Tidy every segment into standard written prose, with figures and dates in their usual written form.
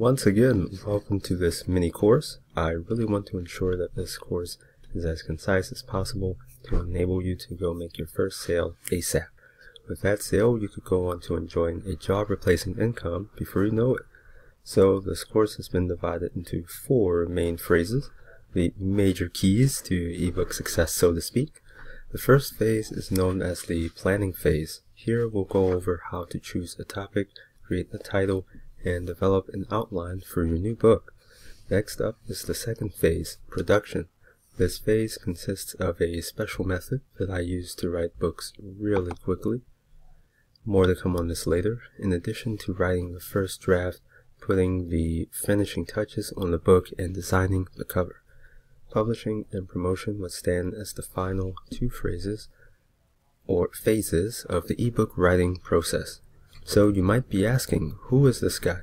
Once again, welcome to this mini course. I really want to ensure that this course is as concise as possible to enable you to go make your first sale ASAP. With that sale, you could go on to enjoying a job replacing income before you know it. So this course has been divided into four main phases, the major keys to ebook success, so to speak. The first phase is known as the planning phase. Here we'll go over how to choose a topic, create a title, and develop an outline for your new book. Next up is the second phase, production. This phase consists of a special method that I use to write books really quickly. More to come on this later. In addition to writing the first draft, putting the finishing touches on the book, and designing the cover. Publishing and promotion would stand as the final two phrases or phases of the ebook writing process. So you might be asking, who is this guy?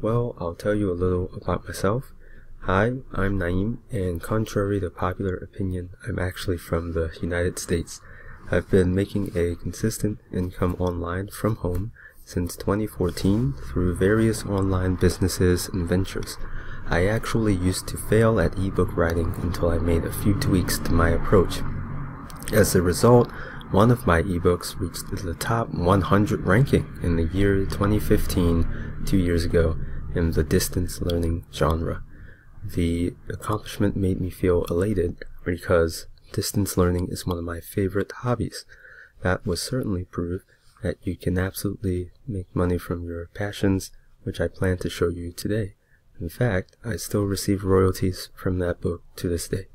Well, I'll tell you a little about myself. Hi, I'm Naeem, and contrary to popular opinion, I'm actually from the United States. I've been making a consistent income online from home since 2014 through various online businesses and ventures. I actually used to fail at ebook writing until I made a few tweaks to my approach. As a result, one of my ebooks reached the top 100 ranking in the year 2015, 2 years ago, in the distance learning genre. The accomplishment made me feel elated because distance learning is one of my favorite hobbies. That was certainly proof that you can absolutely make money from your passions, which I plan to show you today. In fact, I still receive royalties from that book to this day.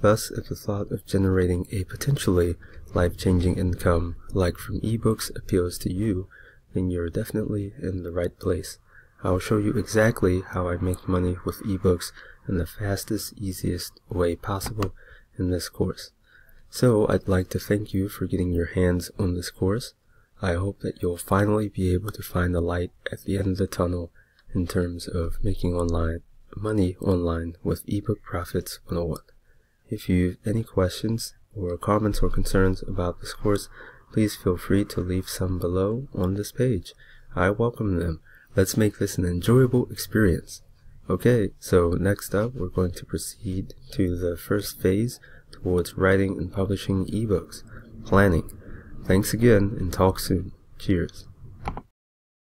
Thus, if the thought of generating a potentially life-changing income like from ebooks appeals to you, then you're definitely in the right place. I'll show you exactly how I make money with ebooks in the fastest, easiest way possible in this course. So I'd like to thank you for getting your hands on this course. I hope that you'll finally be able to find the light at the end of the tunnel in terms of making money online with eBook Profits 101. If you have any questions or comments or concerns about this course, please feel free to leave some below on this page. I welcome them. Let's make this an enjoyable experience. Okay, so next up we're going to proceed to the first phase towards writing and publishing ebooks, planning. Thanks again and talk soon. Cheers.